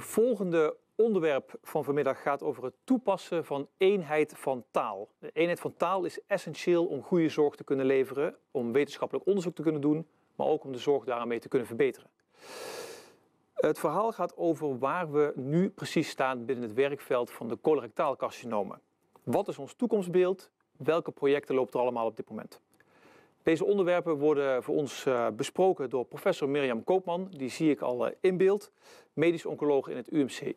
volgende onderwerp van vanmiddag gaat over het toepassen van eenheid van taal. De eenheid van taal is essentieel om goede zorg te kunnen leveren, om wetenschappelijk onderzoek te kunnen doen, maar ook om de zorg daarmee te kunnen verbeteren. Het verhaal gaat over waar we nu precies staan binnen het werkveld van de colorectaal carcinomen. Wat is ons toekomstbeeld? Welke projecten lopen er allemaal op dit moment? Deze onderwerpen worden voor ons besproken door professor Mirjam Koopman, die zie ik al in beeld, medisch oncoloog in het UMC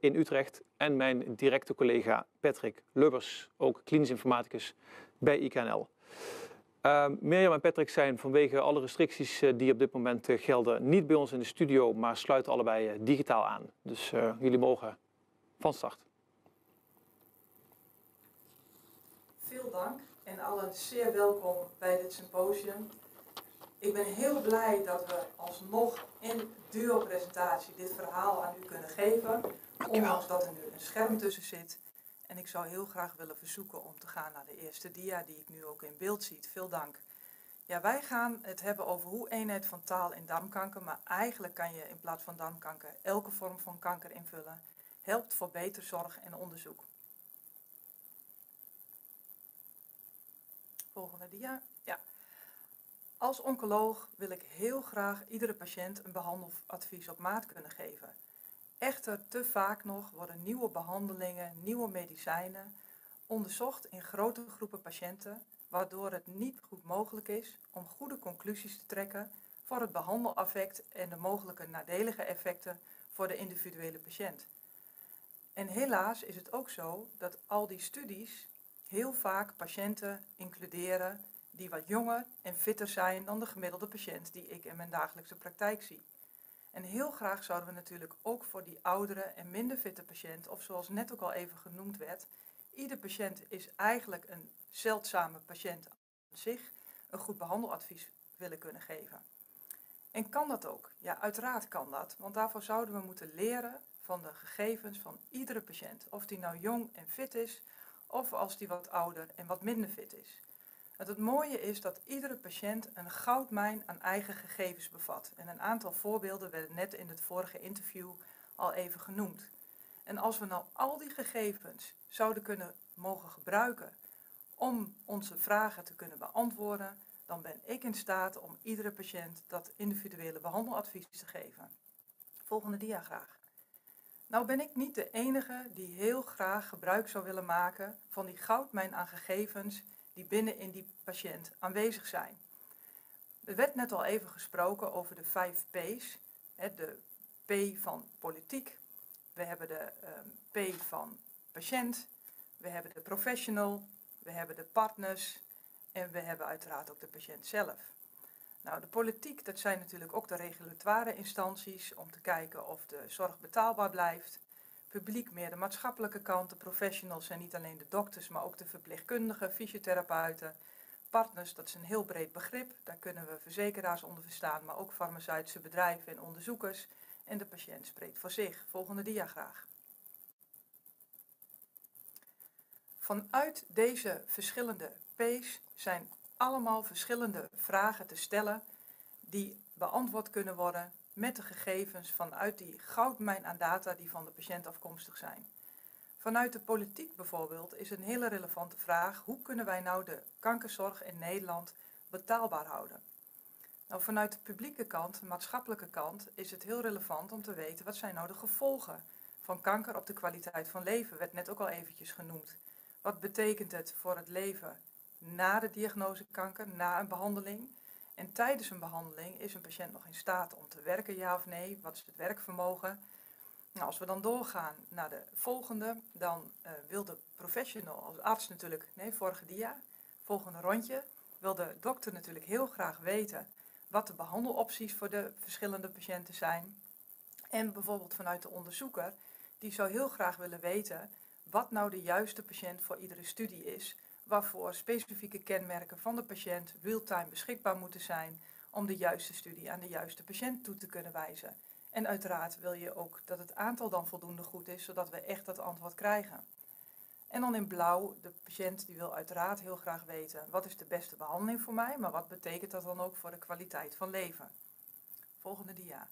in Utrecht, en mijn directe collega Patrick Lubbers, ook klinisch informaticus bij IKNL. Mirjam en Patrick zijn vanwege alle restricties die op dit moment gelden niet bij ons in de studio, maar sluiten allebei digitaal aan. Dus jullie mogen van start. Veel dank en allen zeer welkom bij dit symposium. Ik ben heel blij dat we alsnog in duo-presentatie dit verhaal aan u kunnen geven, ondanks dat er nu een scherm tussen zit. En ik zou heel graag willen verzoeken om te gaan naar de eerste dia die ik nu ook in beeld zie. Veel dank. Ja, wij gaan het hebben over hoe eenheid van taal in darmkanker, maar eigenlijk kan je in plaats van darmkanker elke vorm van kanker invullen, helpt voor beter zorg en onderzoek. Volgende dia. Ja. Als oncoloog wil ik heel graag iedere patiënt een behandeladvies op maat kunnen geven. Echter, te vaak nog worden nieuwe behandelingen, nieuwe medicijnen onderzocht in grote groepen patiënten, waardoor het niet goed mogelijk is om goede conclusies te trekken voor het behandeleffect en de mogelijke nadelige effecten voor de individuele patiënt. En helaas is het ook zo dat al die studies heel vaak patiënten includeren die wat jonger en fitter zijn dan de gemiddelde patiënt die ik in mijn dagelijkse praktijk zie. En heel graag zouden we natuurlijk ook voor die oudere en minder fitte patiënt, of zoals net ook al even genoemd werd, ieder patiënt is eigenlijk een zeldzame patiënt aan zich, een goed behandeladvies willen kunnen geven. En kan dat ook? Ja, uiteraard kan dat, want daarvoor zouden we moeten leren van de gegevens van iedere patiënt, of die nou jong en fit is, of als die wat ouder en wat minder fit is. Het mooie is dat iedere patiënt een goudmijn aan eigen gegevens bevat. En een aantal voorbeelden werden net in het vorige interview al even genoemd. En als we nou al die gegevens zouden mogen gebruiken om onze vragen te kunnen beantwoorden, dan ben ik in staat om iedere patiënt dat individuele behandeladvies te geven. Volgende dia graag. Nou ben ik niet de enige die heel graag gebruik zou willen maken van die goudmijn aan gegevens die binnen in die patiënt aanwezig zijn. Er werd net al even gesproken over de 5 P's. De P van politiek, we hebben de P van patiënt, we hebben de professional, we hebben de partners en we hebben uiteraard ook de patiënt zelf. Nou, de politiek, dat zijn natuurlijk ook de regulatoire instanties om te kijken of de zorg betaalbaar blijft. Publiek meer de maatschappelijke kant, de professionals zijn niet alleen de dokters, maar ook de verpleegkundigen, fysiotherapeuten. Partners, dat is een heel breed begrip, daar kunnen we verzekeraars onder verstaan, maar ook farmaceutische bedrijven en onderzoekers. En de patiënt spreekt voor zich. Volgende dia graag. Vanuit deze verschillende P's zijn allemaal verschillende vragen te stellen die beantwoord kunnen worden met de gegevens vanuit die goudmijn aan data die van de patiënt afkomstig zijn. Vanuit de politiek bijvoorbeeld is een hele relevante vraag: hoe kunnen wij nou de kankerzorg in Nederland betaalbaar houden? Nou, vanuit de publieke kant, de maatschappelijke kant, is het heel relevant om te weten wat zijn nou de gevolgen van kanker op de kwaliteit van leven, werd net ook al eventjes genoemd. Wat betekent het voor het leven na de diagnose kanker, na een behandeling? En tijdens een behandeling is een patiënt nog in staat om te werken, ja of nee? Wat is het werkvermogen? Nou, als we dan doorgaan naar de volgende, dan wil de professional als arts natuurlijk, volgende rondje, wil de dokter natuurlijk heel graag weten wat de behandelopties voor de verschillende patiënten zijn. En bijvoorbeeld vanuit de onderzoeker, die zou heel graag willen weten wat nou de juiste patiënt voor iedere studie is, waarvoor specifieke kenmerken van de patiënt real-time beschikbaar moeten zijn om de juiste studie aan de juiste patiënt toe te kunnen wijzen. En uiteraard wil je ook dat het aantal dan voldoende goed is, zodat we echt dat antwoord krijgen. En dan in blauw, de patiënt die wil uiteraard heel graag weten wat is de beste behandeling voor mij, maar wat betekent dat dan ook voor de kwaliteit van leven. Volgende dia.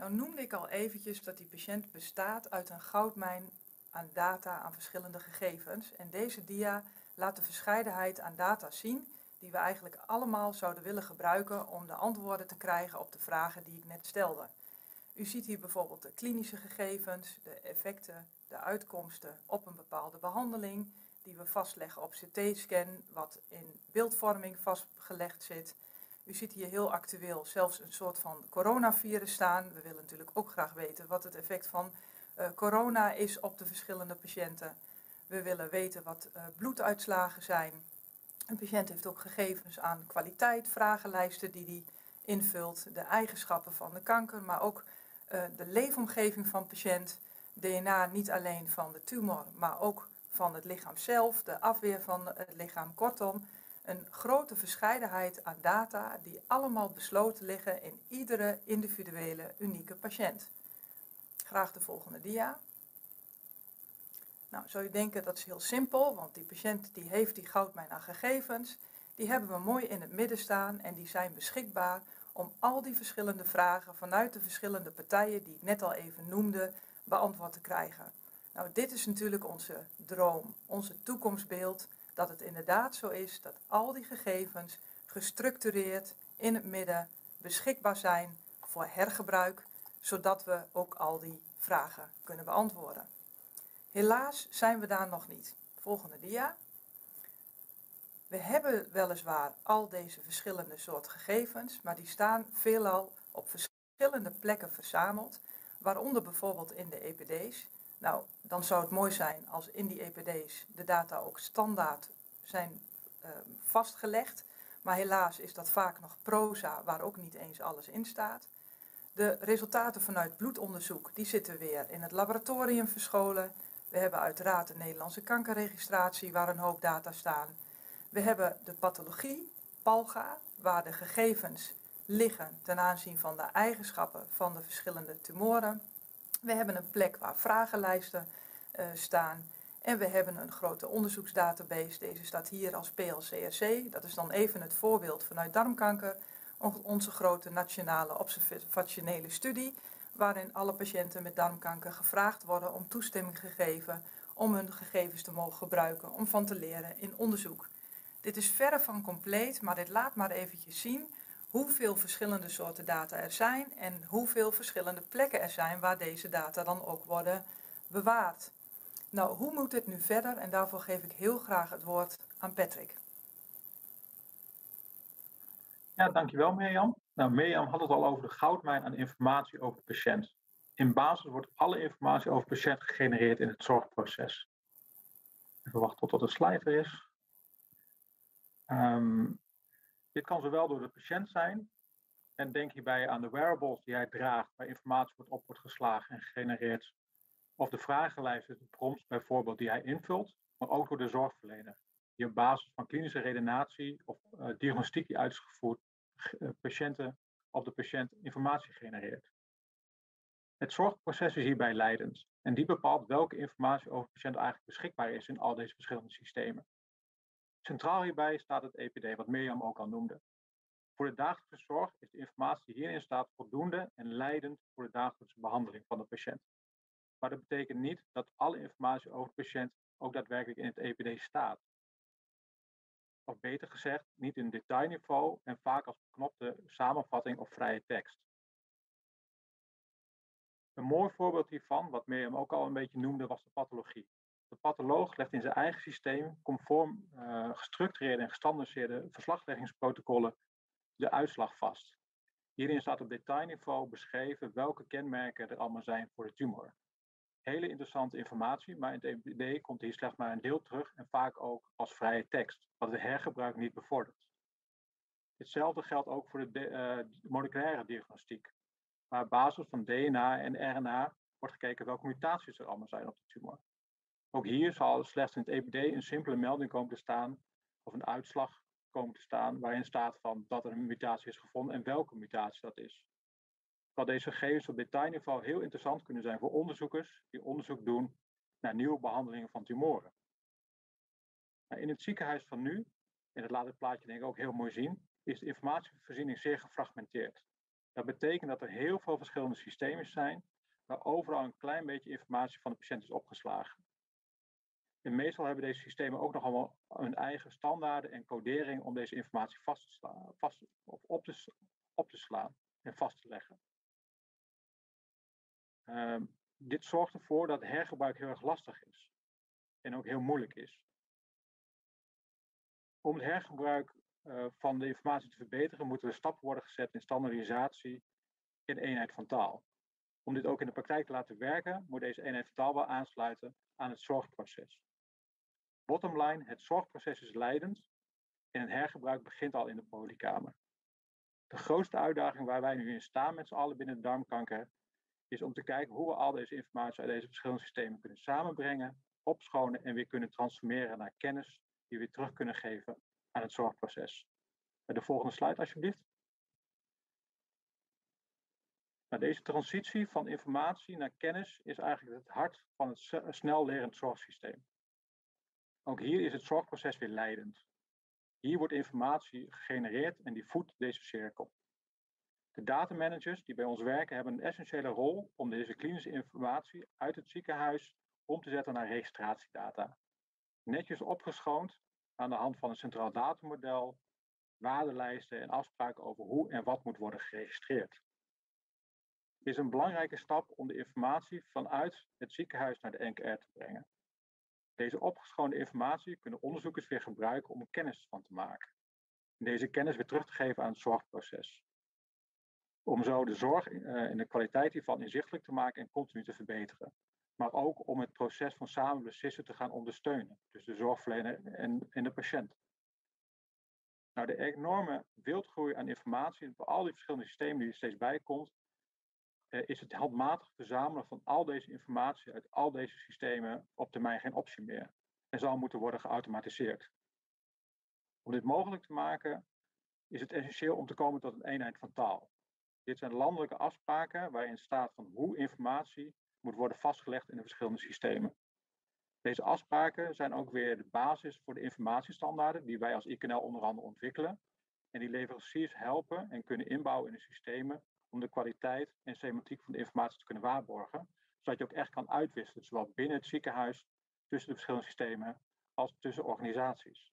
Nou noemde ik al eventjes dat die patiënt bestaat uit een goudmijn aan data, aan verschillende gegevens. En deze dia laat de verscheidenheid aan data zien die we eigenlijk allemaal zouden willen gebruiken om de antwoorden te krijgen op de vragen die ik net stelde. U ziet hier bijvoorbeeld de klinische gegevens, de effecten, de uitkomsten op een bepaalde behandeling die we vastleggen op CT-scan, wat in beeldvorming vastgelegd zit. U ziet hier heel actueel zelfs een soort van coronavirus staan. We willen natuurlijk ook graag weten wat het effect van corona is op de verschillende patiënten. We willen weten wat bloeduitslagen zijn. Een patiënt heeft ook gegevens aan kwaliteit, vragenlijsten die hij invult, de eigenschappen van de kanker, maar ook de leefomgeving van de patiënt. DNA niet alleen van de tumor, maar ook van het lichaam zelf, de afweer van het lichaam. Kortom, een grote verscheidenheid aan data die allemaal besloten liggen in iedere individuele, unieke patiënt. Graag de volgende dia. Nou, zou je denken dat is heel simpel, want die patiënt die heeft die goudmijn aan gegevens. Die hebben we mooi in het midden staan en die zijn beschikbaar om al die verschillende vragen vanuit de verschillende partijen die ik net al even noemde beantwoord te krijgen. Nou, dit is natuurlijk onze droom, onze toekomstbeeld, dat het inderdaad zo is dat al die gegevens gestructureerd in het midden beschikbaar zijn voor hergebruik, zodat we ook al die vragen kunnen beantwoorden. Helaas zijn we daar nog niet. Volgende dia. We hebben weliswaar al deze verschillende soorten gegevens, maar die staan veelal op verschillende plekken verzameld, waaronder bijvoorbeeld in de EPD's. Nou, dan zou het mooi zijn als in die EPD's de data ook standaard zijn vastgelegd, maar helaas is dat vaak nog proza waar ook niet eens alles in staat. De resultaten vanuit bloedonderzoek die zitten weer in het laboratorium verscholen. We hebben uiteraard de Nederlandse kankerregistratie waar een hoop data staan. We hebben de pathologie, PALGA, waar de gegevens liggen ten aanzien van de eigenschappen van de verschillende tumoren. We hebben een plek waar vragenlijsten staan. En we hebben een grote onderzoeksdatabase. Deze staat hier als PLCRC. Dat is dan even het voorbeeld vanuit darmkanker. Onze grote nationale observationele studie, waarin alle patiënten met darmkanker gevraagd worden om toestemming gegeven om hun gegevens te mogen gebruiken om van te leren in onderzoek. Dit is verre van compleet, maar dit laat maar eventjes zien hoeveel verschillende soorten data er zijn en hoeveel verschillende plekken er zijn waar deze data dan ook worden bewaard. Nou, hoe moet dit nu verder? En daarvoor geef ik heel graag het woord aan Patrick. Ja, dankjewel Mirjam. Nou, Mirjam had het al over de goudmijn aan informatie over de patiënt. In basis wordt alle informatie over de patiënt gegenereerd in het zorgproces. Even wachten totdat de slide er is. Dit kan zowel door de patiënt zijn, en denk hierbij aan de wearables die hij draagt, waar informatie op wordt geslagen en gegenereerd, of de vragenlijsten, de prompts bijvoorbeeld, die hij invult, maar ook door de zorgverlener, die op basis van klinische redenatie of diagnostiek die uitgevoerd patiënten op de patiënt informatie genereert. Het zorgproces is hierbij leidend, en die bepaalt welke informatie over de patiënt eigenlijk beschikbaar is in al deze verschillende systemen. Centraal hierbij staat het EPD, wat Mirjam ook al noemde. Voor de dagelijkse zorg is de informatie die hierin staat voldoende en leidend voor de dagelijkse behandeling van de patiënt. Maar dat betekent niet dat alle informatie over de patiënt ook daadwerkelijk in het EPD staat. Of beter gezegd, niet in detailniveau en vaak als beknopte samenvatting of vrije tekst. Een mooi voorbeeld hiervan, wat Mirjam ook al een beetje noemde, was de pathologie. De patholoog legt in zijn eigen systeem, conform gestructureerde en gestandardiseerde verslagleggingsprotocollen, de uitslag vast. Hierin staat op detailniveau beschreven welke kenmerken er allemaal zijn voor de tumor. Hele interessante informatie, maar in het EPD komt hier slechts maar een deel terug en vaak ook als vrije tekst, wat het hergebruik niet bevordert. Hetzelfde geldt ook voor de moleculaire diagnostiek, waar op basis van DNA en RNA wordt gekeken welke mutaties er allemaal zijn op de tumor. Ook hier zal slechts in het EPD een simpele melding komen te staan, of een uitslag komen te staan, waarin staat van dat er een mutatie is gevonden en welke mutatie dat is. Terwijl deze gegevens op detailniveau heel interessant kunnen zijn voor onderzoekers die onderzoek doen naar nieuwe behandelingen van tumoren. In het ziekenhuis van nu, en dat laat het plaatje denk ik ook heel mooi zien, is de informatievoorziening zeer gefragmenteerd. Dat betekent dat er heel veel verschillende systemen zijn, waar overal een klein beetje informatie van de patiënt is opgeslagen. En meestal hebben deze systemen ook nog allemaal hun eigen standaarden en codering om deze informatie op te slaan en vast te leggen. Dit zorgt ervoor dat hergebruik heel erg lastig is en ook heel moeilijk is. Om het hergebruik van de informatie te verbeteren, moeten er stappen worden gezet in standaardisatie en eenheid van taal. Om dit ook in de praktijk te laten werken, moet deze eenheid van taal wel aansluiten aan het zorgproces. Bottom line, het zorgproces is leidend en het hergebruik begint al in de poliekamer. De grootste uitdaging waar wij nu in staan met z'n allen binnen de darmkanker is om te kijken hoe we al deze informatie uit deze verschillende systemen kunnen samenbrengen, opschonen en weer kunnen transformeren naar kennis die we weer terug kunnen geven aan het zorgproces. De volgende slide alsjeblieft. Nou, deze transitie van informatie naar kennis is eigenlijk het hart van het snel lerend zorgsysteem. Ook hier is het zorgproces weer leidend. Hier wordt informatie gegenereerd en die voedt deze cirkel. De datamanagers die bij ons werken hebben een essentiële rol om deze klinische informatie uit het ziekenhuis om te zetten naar registratiedata. Netjes opgeschoond aan de hand van een centraal datamodel, waardelijsten en afspraken over hoe en wat moet worden geregistreerd. Is een belangrijke stap om de informatie vanuit het ziekenhuis naar de NKR te brengen. Deze opgeschoonde informatie kunnen onderzoekers weer gebruiken om kennis van te maken. En deze kennis weer terug te geven aan het zorgproces. Om zo de zorg en de kwaliteit hiervan inzichtelijk te maken en continu te verbeteren. Maar ook om het proces van samen beslissen te gaan ondersteunen. Dus de zorgverlener en de patiënt. Nou, de enorme wildgroei aan informatie bij al die verschillende systemen die er steeds bij komt, is het handmatig verzamelen van al deze informatie uit al deze systemen op termijn geen optie meer en zal moeten worden geautomatiseerd. Om dit mogelijk te maken is het essentieel om te komen tot een eenheid van taal. Dit zijn landelijke afspraken waarin staat van hoe informatie moet worden vastgelegd in de verschillende systemen. Deze afspraken zijn ook weer de basis voor de informatiestandaarden die wij als IKNL onder andere ontwikkelen en die leveranciers helpen en kunnen inbouwen in de systemen om de kwaliteit en semantiek van de informatie te kunnen waarborgen, zodat je ook echt kan uitwisselen, zowel binnen het ziekenhuis, tussen de verschillende systemen, als tussen organisaties.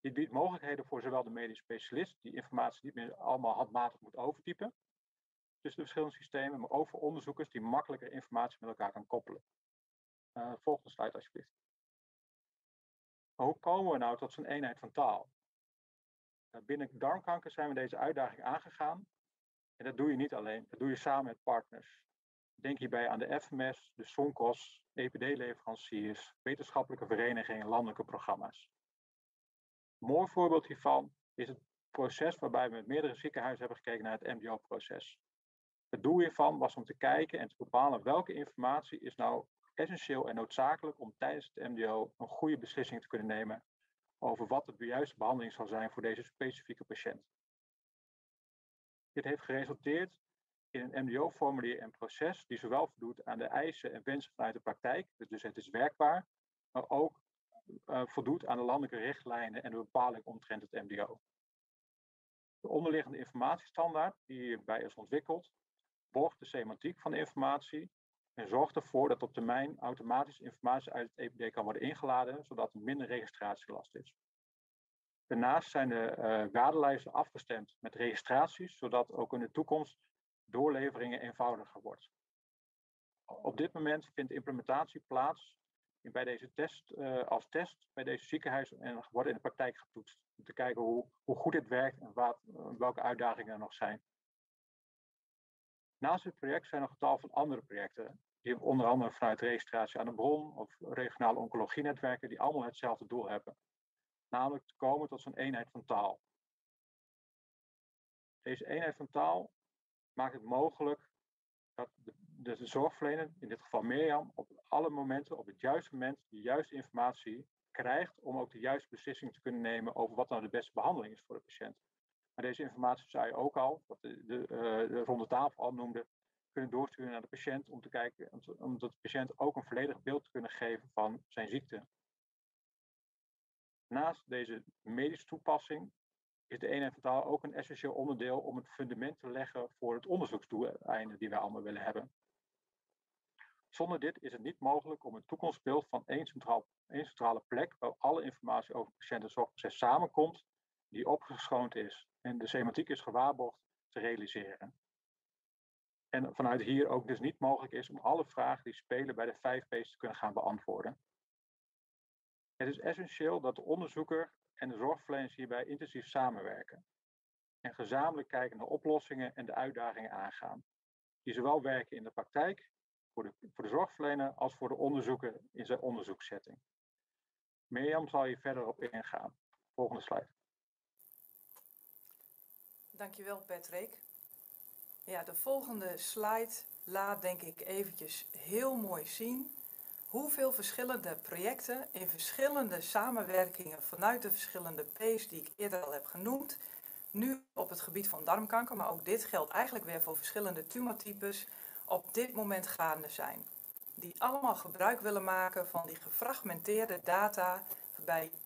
Dit biedt mogelijkheden voor zowel de medisch specialist, die informatie niet meer allemaal handmatig moet overtypen, tussen de verschillende systemen, maar ook voor onderzoekers die makkelijker informatie met elkaar kan koppelen. Volgende slide alsjeblieft. Maar hoe komen we nou tot zo'n eenheid van taal? Binnen darmkanker zijn we deze uitdaging aangegaan. En dat doe je niet alleen, dat doe je samen met partners. Denk hierbij aan de FMS, de SONCOS, EPD-leveranciers, wetenschappelijke verenigingen en landelijke programma's. Een mooi voorbeeld hiervan is het proces waarbij we met meerdere ziekenhuizen hebben gekeken naar het MDO-proces. Het doel hiervan was om te kijken en te bepalen welke informatie is nou essentieel en noodzakelijk om tijdens het MDO een goede beslissing te kunnen nemen over wat de juiste behandeling zal zijn voor deze specifieke patiënt. Dit heeft geresulteerd in een MDO-formulier en proces die zowel voldoet aan de eisen en wensen vanuit de praktijk, dus het is werkbaar, maar ook voldoet aan de landelijke richtlijnen en de bepaling omtrent het MDO. De onderliggende informatiestandaard die hierbij is ontwikkeld, borgt de semantiek van de informatie en zorgt ervoor dat op termijn automatisch informatie uit het EPD kan worden ingeladen, zodat er minder registratielast is. Daarnaast zijn de waardelijsten afgestemd met registraties, zodat ook in de toekomst doorleveringen eenvoudiger wordt. Op dit moment vindt implementatie plaats bij deze test, als test bij deze ziekenhuizen en wordt in de praktijk getoetst. Om te kijken hoe goed dit werkt en welke uitdagingen er nog zijn. Naast dit project zijn er een getal van andere projecten, die onder andere vanuit registratie aan de bron of regionale oncologienetwerken, die allemaal hetzelfde doel hebben. Namelijk te komen tot zo'n eenheid van taal. Deze eenheid van taal maakt het mogelijk dat de zorgverlener, in dit geval Mirjam, op alle momenten, op het juiste moment, de juiste informatie krijgt om ook de juiste beslissing te kunnen nemen over wat nou de beste behandeling is voor de patiënt. Maar deze informatie zou je ook al, wat de ronde tafel al noemde, kunnen doorsturen naar de patiënt om te kijken, omdat de patiënt ook een volledig beeld te kunnen geven van zijn ziekte. Naast deze medische toepassing is de eenheid van taal ook een essentieel onderdeel om het fundament te leggen voor het onderzoeksdoeleinde die wij allemaal willen hebben. Zonder dit is het niet mogelijk om het toekomstbeeld van één centrale plek waar alle informatie over het patiëntenzorgproces samenkomt, die opgeschoond is en de semantiek is gewaarborgd, te realiseren. En vanuit hier ook dus niet mogelijk is om alle vragen die spelen bij de 5P's te kunnen gaan beantwoorden. Het is essentieel dat de onderzoeker en de zorgverleners hierbij intensief samenwerken en gezamenlijk kijken naar oplossingen en de uitdagingen aangaan, die zowel werken in de praktijk voor de zorgverlener als voor de onderzoeker in zijn onderzoekssetting. Mirjam zal hier verder op ingaan. Volgende slide. Dankjewel Patrick. Ja, de volgende slide laat denk ik eventjes heel mooi zien hoeveel verschillende projecten in verschillende samenwerkingen vanuit de verschillende P's die ik eerder al heb genoemd, nu op het gebied van darmkanker, maar ook dit geldt eigenlijk weer voor verschillende tumortypes, op dit moment gaande zijn. Die allemaal gebruik willen maken van die gefragmenteerde data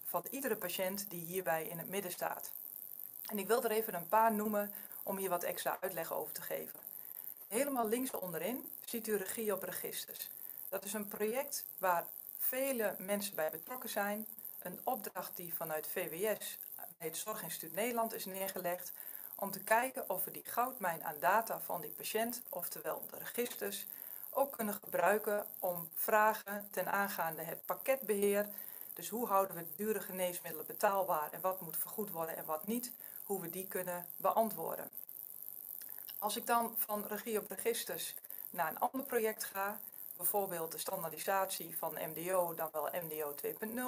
van iedere patiënt die hierbij in het midden staat. En ik wil er even een paar noemen om hier wat extra uitleg over te geven. Helemaal links onderin ziet u regie op registers. Dat is een project waar vele mensen bij betrokken zijn. Een opdracht die vanuit VWS, het Zorginstituut Nederland, is neergelegd om te kijken of we die goudmijn aan data van die patiënt, oftewel de registers, ook kunnen gebruiken om vragen ten aangaande het pakketbeheer, dus hoe houden we dure geneesmiddelen betaalbaar en wat moet vergoed worden en wat niet, hoe we die kunnen beantwoorden. Als ik dan van regie op registers naar een ander project ga, bijvoorbeeld de standaardisatie van MDO, dan wel MDO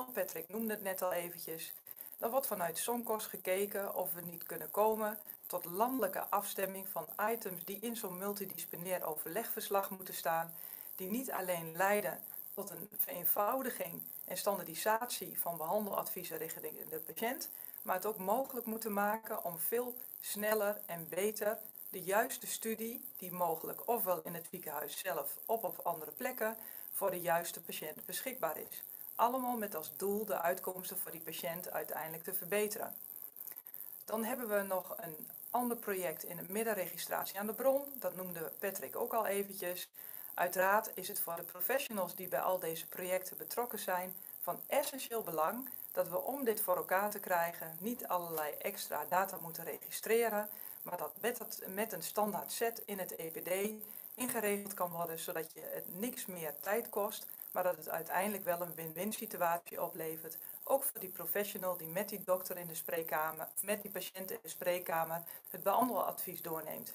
2.0, Patrick noemde het net al eventjes, dan wordt vanuit SONCOS gekeken of we niet kunnen komen tot landelijke afstemming van items die in zo'n multidisciplinair overlegverslag moeten staan, die niet alleen leiden tot een vereenvoudiging en standaardisatie van behandeladviezen richting de patiënt, maar het ook mogelijk moeten maken om veel sneller en beter de juiste studie, die mogelijk ofwel in het ziekenhuis zelf of op andere plekken, voor de juiste patiënt beschikbaar is. Allemaal met als doel de uitkomsten voor die patiënt uiteindelijk te verbeteren. Dan hebben we nog een ander project in het midden, registratie aan de bron. Dat noemde Patrick ook al eventjes. Uiteraard is het voor de professionals die bij al deze projecten betrokken zijn van essentieel belang dat we om dit voor elkaar te krijgen niet allerlei extra data moeten registreren, maar dat met een standaard set in het EPD ingeregeld kan worden, zodat je het niks meer tijd kost, maar dat het uiteindelijk wel een win-win situatie oplevert, ook voor die professional die met die dokter in de spreekkamer, met die patiënt in de spreekkamer het behandeladvies doorneemt.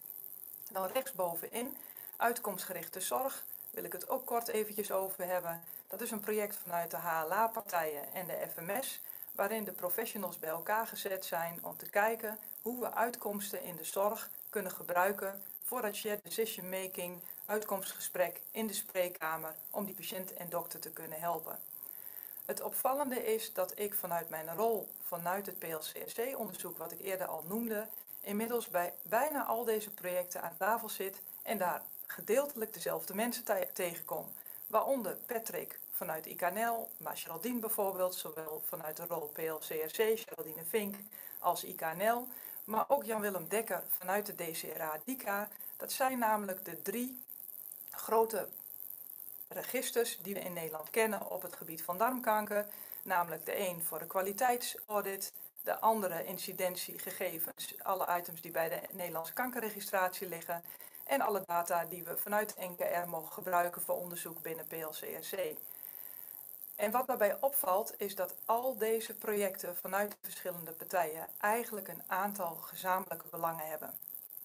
Dan rechtsbovenin, uitkomstgerichte zorg, wil ik het ook kort eventjes over hebben. Dat is een project vanuit de HLA-partijen en de FMS, waarin de professionals bij elkaar gezet zijn om te kijken hoe we uitkomsten in de zorg kunnen gebruiken voor het shared decision making, uitkomstgesprek in de spreekkamer om die patiënt en dokter te kunnen helpen. Het opvallende is dat ik vanuit mijn rol vanuit het PLCRC-onderzoek, wat ik eerder al noemde, inmiddels bij bijna al deze projecten aan tafel zit en daar gedeeltelijk dezelfde mensen tegenkom. Waaronder Patrick vanuit IKNL, maar Geraldine bijvoorbeeld, zowel vanuit de rol PLCRC, Geraldine Vink als IKNL, maar ook Jan-Willem Dekker vanuit de DCRA-DICA. Dat zijn namelijk de drie grote registers die we in Nederland kennen op het gebied van darmkanker. Namelijk de een voor de kwaliteitsaudit, de andere incidentiegegevens, alle items die bij de Nederlandse kankerregistratie liggen en alle data die we vanuit NKR mogen gebruiken voor onderzoek binnen PLCRC. En wat daarbij opvalt is dat al deze projecten vanuit de verschillende partijen eigenlijk een aantal gezamenlijke belangen hebben.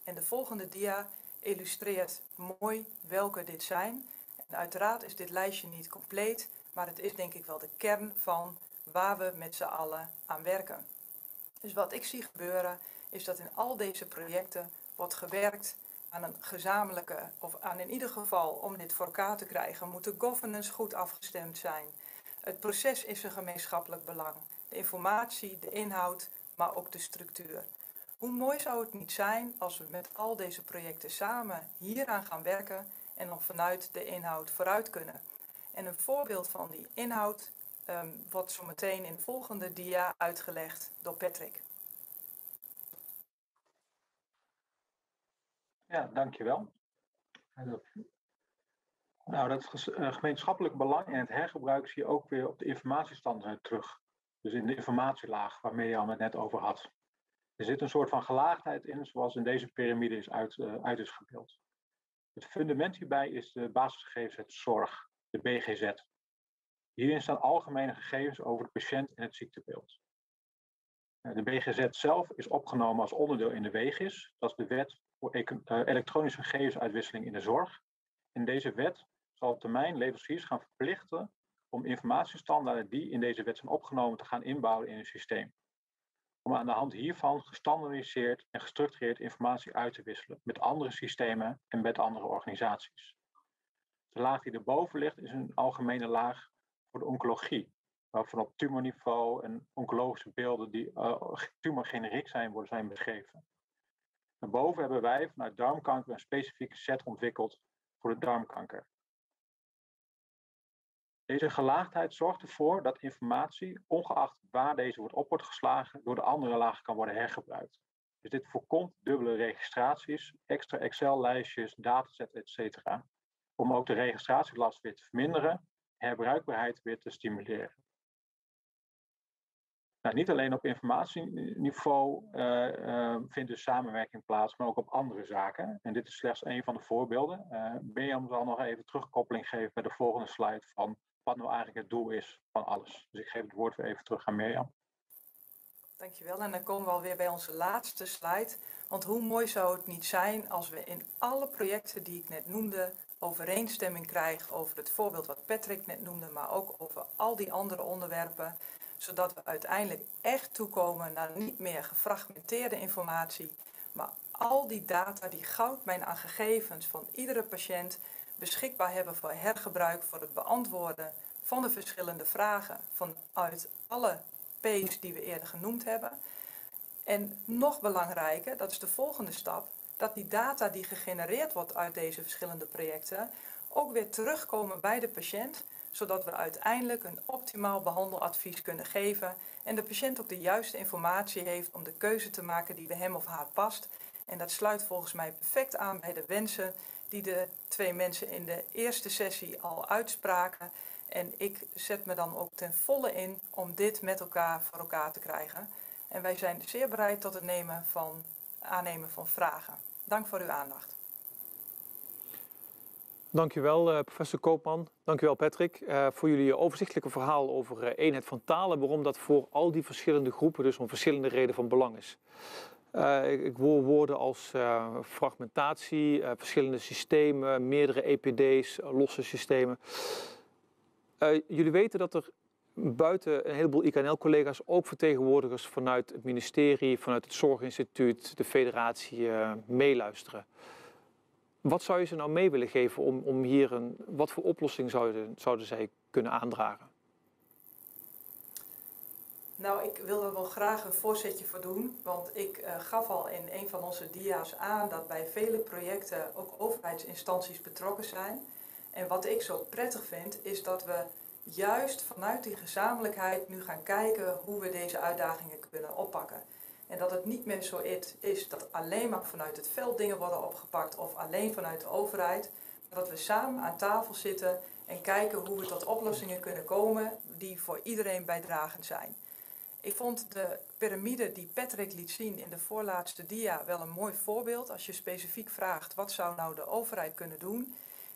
En de volgende dia illustreert mooi welke dit zijn. En uiteraard is dit lijstje niet compleet, maar het is denk ik wel de kern van waar we met z'n allen aan werken. Dus wat ik zie gebeuren is dat in al deze projecten wordt gewerkt aan een gezamenlijke, of aan in ieder geval om dit voor elkaar te krijgen, moet de governance goed afgestemd zijn. Het proces is een gemeenschappelijk belang. De informatie, de inhoud, maar ook de structuur. Hoe mooi zou het niet zijn als we met al deze projecten samen hieraan gaan werken en dan vanuit de inhoud vooruit kunnen. En een voorbeeld van die inhoud wordt zometeen in de volgende dia uitgelegd door Patrick. Ja, dankjewel. Nou, dat gemeenschappelijk belang en het hergebruik zie je ook weer op de informatiestandaard terug. Dus in de informatielaag waar Mirjam het net over had. Er zit een soort van gelaagdheid in, zoals in deze piramide is uit is gebeeld. Het fundament hierbij is de Basisgegevensset Zorg, de BGZ. Hierin staan algemene gegevens over de patiënt en het ziektebeeld. De BGZ zelf is opgenomen als onderdeel in de WGIS. Dat is de wet voor elektronische gegevensuitwisseling in de zorg. En deze wet zal op termijn leveranciers gaan verplichten om informatiestandaarden die in deze wet zijn opgenomen te gaan inbouwen in een systeem. Om aan de hand hiervan gestandaardiseerd en gestructureerd informatie uit te wisselen met andere systemen en met andere organisaties. De laag die erboven ligt is een algemene laag voor de oncologie, waarvan op tumorniveau en oncologische beelden die tumorgeneriek zijn beschreven. Daarboven hebben wij vanuit darmkanker een specifieke set ontwikkeld voor de darmkanker. Deze gelaagdheid zorgt ervoor dat informatie, ongeacht waar deze wordt geslagen, door de andere laag kan worden hergebruikt. Dus dit voorkomt dubbele registraties, extra Excel-lijstjes, dataset, etc. Om ook de registratielast weer te verminderen, herbruikbaarheid weer te stimuleren. Nou, niet alleen op informatieniveau vindt dus samenwerking plaats, maar ook op andere zaken. En dit is slechts een van de voorbeelden. Mirjam zal nog even terugkoppeling geven bij de volgende slide van wat nou eigenlijk het doel is van alles. Dus ik geef het woord weer even terug aan Mirjam. Dankjewel. En dan komen we alweer bij onze laatste slide. Want hoe mooi zou het niet zijn als we in alle projecten die ik net noemde overeenstemming krijgen over het voorbeeld wat Patrick net noemde, maar ook over al die andere onderwerpen, zodat we uiteindelijk echt toekomen naar niet meer gefragmenteerde informatie, maar al die data, die goudmijn aan gegevens van iedere patiënt beschikbaar hebben voor hergebruik, voor het beantwoorden van de verschillende vragen vanuit alle P's die we eerder genoemd hebben. En nog belangrijker, dat is de volgende stap, dat die data die gegenereerd wordt uit deze verschillende projecten ook weer terugkomen bij de patiënt, zodat we uiteindelijk een optimaal behandeladvies kunnen geven en de patiënt ook de juiste informatie heeft om de keuze te maken die bij hem of haar past. En dat sluit volgens mij perfect aan bij de wensen die de twee mensen in de eerste sessie al uitspraken. En ik zet me dan ook ten volle in om dit met elkaar voor elkaar te krijgen. En wij zijn zeer bereid tot het aannemen van vragen. Dank voor uw aandacht. Dankjewel professor Koopman, dankjewel Patrick voor jullie overzichtelijke verhaal over eenheid van talen, waarom dat voor al die verschillende groepen dus om verschillende redenen van belang is. Ik hoor woorden als fragmentatie, verschillende systemen, meerdere EPD's, losse systemen. Jullie weten dat er buiten een heleboel IKNL-collega's ook vertegenwoordigers vanuit het ministerie, vanuit het Zorginstituut, de federatie meeluisteren. Wat zou je ze nou mee willen geven om hier wat voor oplossing zouden zij kunnen aandragen? Nou, ik wil er wel graag een voorzetje voor doen, want ik gaf al in een van onze dia's aan dat bij vele projecten ook overheidsinstanties betrokken zijn. En wat ik zo prettig vind, is dat we juist vanuit die gezamenlijkheid nu gaan kijken hoe we deze uitdagingen kunnen oppakken. En dat het niet meer zo is dat alleen maar vanuit het veld dingen worden opgepakt of alleen vanuit de overheid. Maar dat we samen aan tafel zitten en kijken hoe we tot oplossingen kunnen komen die voor iedereen bijdragend zijn. Ik vond de piramide die Patrick liet zien in de voorlaatste dia wel een mooi voorbeeld. Als je specifiek vraagt wat zou nou de overheid kunnen doen.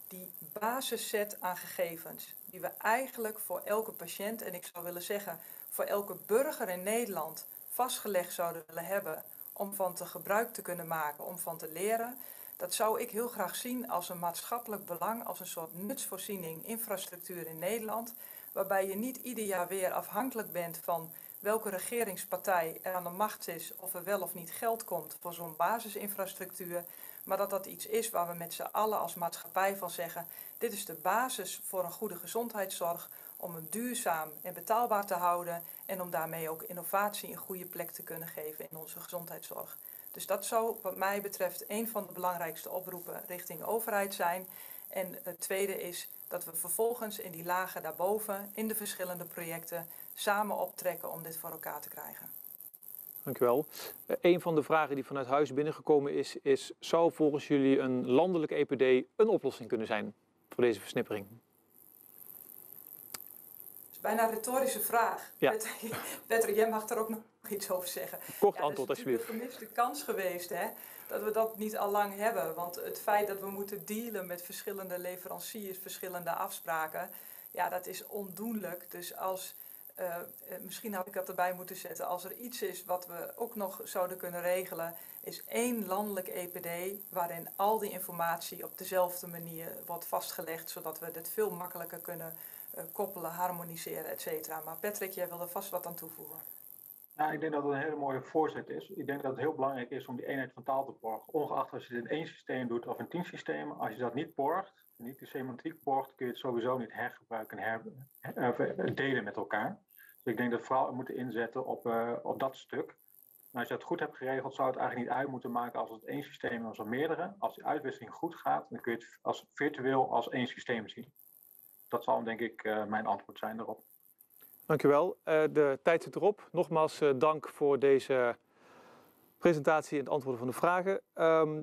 Die basisset aan gegevens die we eigenlijk voor elke patiënt en ik zou willen zeggen voor elke burger in Nederland vastgelegd zouden willen hebben om van te gebruik te kunnen maken, om van te leren. Dat zou ik heel graag zien als een maatschappelijk belang, als een soort nutsvoorziening, infrastructuur in Nederland, waarbij je niet ieder jaar weer afhankelijk bent van welke regeringspartij er aan de macht is of er wel of niet geld komt voor zo'n basisinfrastructuur, maar dat dat iets is waar we met z'n allen als maatschappij van zeggen, dit is de basis voor een goede gezondheidszorg, om hem duurzaam en betaalbaar te houden en om daarmee ook innovatie een goede plek te kunnen geven in onze gezondheidszorg. Dus dat zou wat mij betreft een van de belangrijkste oproepen richting overheid zijn. En het tweede is dat we vervolgens in die lagen daarboven, in de verschillende projecten, samen optrekken om dit voor elkaar te krijgen. Dank u wel. Een van de vragen die vanuit huis binnengekomen is, zou volgens jullie een landelijk EPD een oplossing kunnen zijn voor deze versnippering? Dat is bijna een retorische vraag. Ja. Patrick, jij mag er ook nog iets over zeggen. Kort antwoord alsjeblieft. Het is een gemiste kans geweest hè, dat we dat niet al lang hebben. Want het feit dat we moeten dealen met verschillende leveranciers, verschillende afspraken, ja, dat is ondoenlijk. Dus als... misschien had ik dat erbij moeten zetten. Als er iets is wat we ook nog zouden kunnen regelen, is één landelijk EPD waarin al die informatie op dezelfde manier wordt vastgelegd, zodat we dit veel makkelijker kunnen koppelen, harmoniseren, et cetera. Maar Patrick, jij wil er vast wat aan toevoegen. Nou, ik denk dat het een hele mooie voorzet is. Ik denk dat het heel belangrijk is om die eenheid van taal te borgen. Ongeacht of je het in één systeem doet of in 10 systemen, als je dat niet borgt, niet de semantiek borgt, kun je het sowieso niet hergebruiken en delen met elkaar. Dus ik denk dat we vooral moeten inzetten op dat stuk. Maar als je dat goed hebt geregeld, zou het eigenlijk niet uit moeten maken als het één systeem is of meerdere. Als die uitwisseling goed gaat, dan kun je het als virtueel als één systeem zien. Dat zal denk ik mijn antwoord zijn daarop. Dank u wel. De tijd zit erop. Nogmaals dank voor deze presentatie en het antwoorden van de vragen.